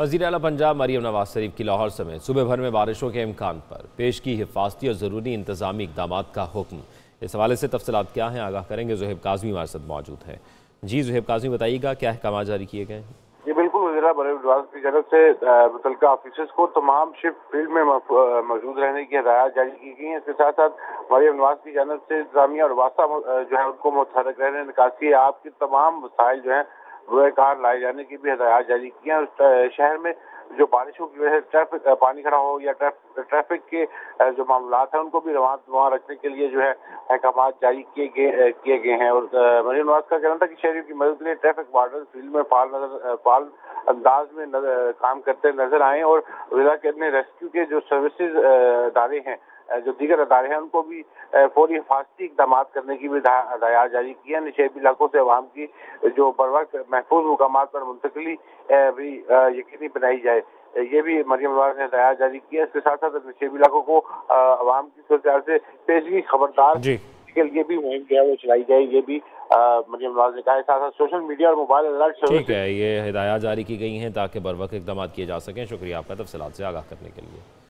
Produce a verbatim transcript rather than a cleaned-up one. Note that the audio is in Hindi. वज़ीर आला पंजाब मरीम नवाज शरीफ की लाहौर समेत सूबे भर में बारिशों के इम्कान पर पेश की हिफाजती और ज़रूरी इंतजामी इकदाम का हुक्म। इस हवाले से तफसलात क्या हैं आगाह करेंगे, जुहैब काज़मी हमारे साथ मौजूद हैं। जी जुहैब काज़मी, बताइएगा क्या अहकाम जारी किए गए? जी बिल्कुल, वज़ीर आला नवाज शरीफ की जानब से मुतल्लिका ऑफिसर्स को तमाम शिफ्ट फील्ड में मौजूद रहने की हिदायत जारी की गई हैं। इसके साथ साथ मरीम नवाज की जानब से इंतजामिया और वास्ता जो है उनको मुतहरक रहने निकासी आपके तमाम वसाइल जो हैं वो कार लाए जाने की भी हिदायत जारी की है। शहर में जो बारिशों की वजह से ट्रैफिक पानी खड़ा हो या ट्रैफिक के जो मामला हैं उनको भी रवान वहाँ रखने के लिए जो है अहकाम जारी किए गए किए गए हैं। और मरीम नवाज का कहना था कि शहरियों की मदद के लिए ट्रैफिक वार्डन फील्ड में फाल नजर फाल अंदाज में नजर, काम करते नजर आए और जिला के अपने रेस्क्यू के जो सर्विसेज इदारे हैं जो दीगर अदारे हैं उनको भी फौरी हिफाजती इकदाम करने की भी हदायत जारी की है। निशेबी इलाकों से अवाम की जो बरवक्त महफूज मुकाम पर मुंतकली भी यकीनी बनाई जाए, ये भी मरीम नवाज ने हदायत जारी की है। इसके साथ साथ निशेबी इलाकों को अवाम की सूरत से पेशगी खबरदार के लिए भी मुहिम जो है वो चलाई जाए, ये भी मरीम नवाज ने कहा। साथ साथ सोशल मीडिया और मोबाइल अलर्ट ठीक है, ये हदायत जारी की गई हैं ताकि बरवक्त इकदाम किए जा सकें। शुक्रिया आपका तफसीलात से आगाह करने के लिए।